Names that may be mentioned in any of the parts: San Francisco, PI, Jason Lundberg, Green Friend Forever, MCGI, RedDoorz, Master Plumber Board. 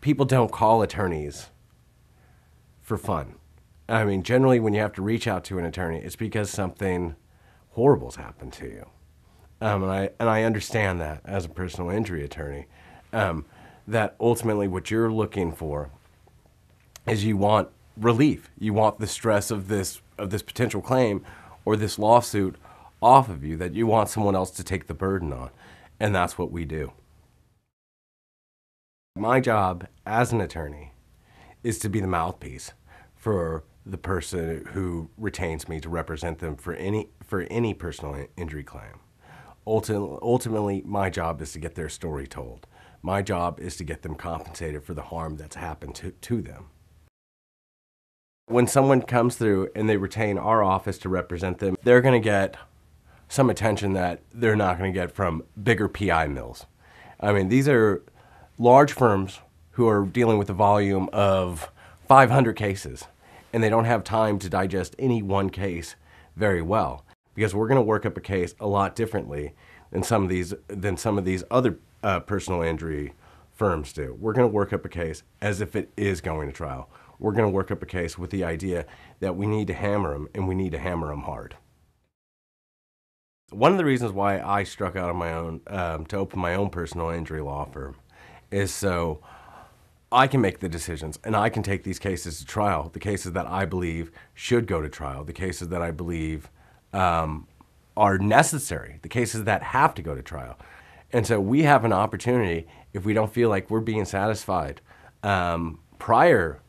people don't call attorneys for fun. I mean, generally when you have to reach out to an attorney, it's because something horrible's happened to you. And I understand that as a personal injury attorney, that ultimately what you're looking for is you want relief. You want the stress of this potential claim or this lawsuit off of you, that you want someone else to take the burden on. And that's what we do. My job as an attorney is to be the mouthpiece for the person who retains me to represent them for any personal injury claim. Ultimately, my job is to get their story told. My job is to get them compensated for the harm that's happened to them. When someone comes through and they retain our office to represent them, they're going to get some attention that they're not going to get from bigger PI mills. I mean, these are large firms who are dealing with a volume of 500 cases, and they don't have time to digest any one case very well, because we're going to work up a case a lot differently than some of these other personal injury firms do. We're going to work up a case as if it is going to trial. We're going to work up a case with the idea that we need to hammer them, and we need to hammer them hard. One of the reasons why I struck out on my own to open my own personal injury law firm is so I can make the decisions, and I can take these cases to trial, the cases that I believe should go to trial, the cases that I believe are necessary, the cases that have to go to trial. And so we have an opportunity, if we don't feel like we're being satisfied prior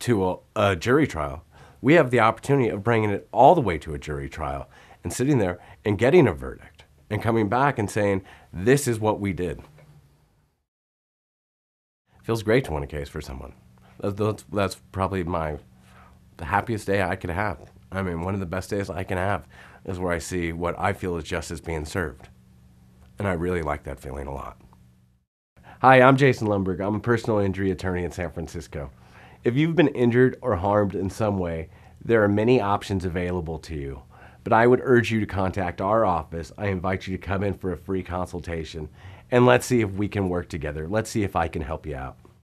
to a jury trial, we have the opportunity of bringing it all the way to a jury trial and sitting there and getting a verdict and coming back and saying, this is what we did. Feels great to win a case for someone. That's probably the happiest day I could have. I mean, one of the best days I can have is where I see what I feel is justice being served. And I really like that feeling a lot. Hi, I'm Jason Lundberg. I'm a personal injury attorney in San Francisco. If you've been injured or harmed in some way, there are many options available to you, but I would urge you to contact our office. I invite you to come in for a free consultation, and let's see if we can work together. Let's see if I can help you out.